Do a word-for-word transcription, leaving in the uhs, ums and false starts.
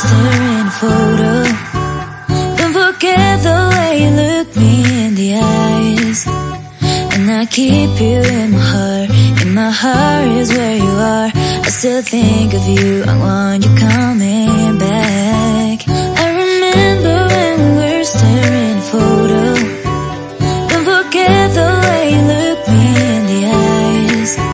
stare in a photo. Don't forget the way you look me in the eyes. And I keep you in my heart. In my heart is where you are. I still think of you, I want you coming.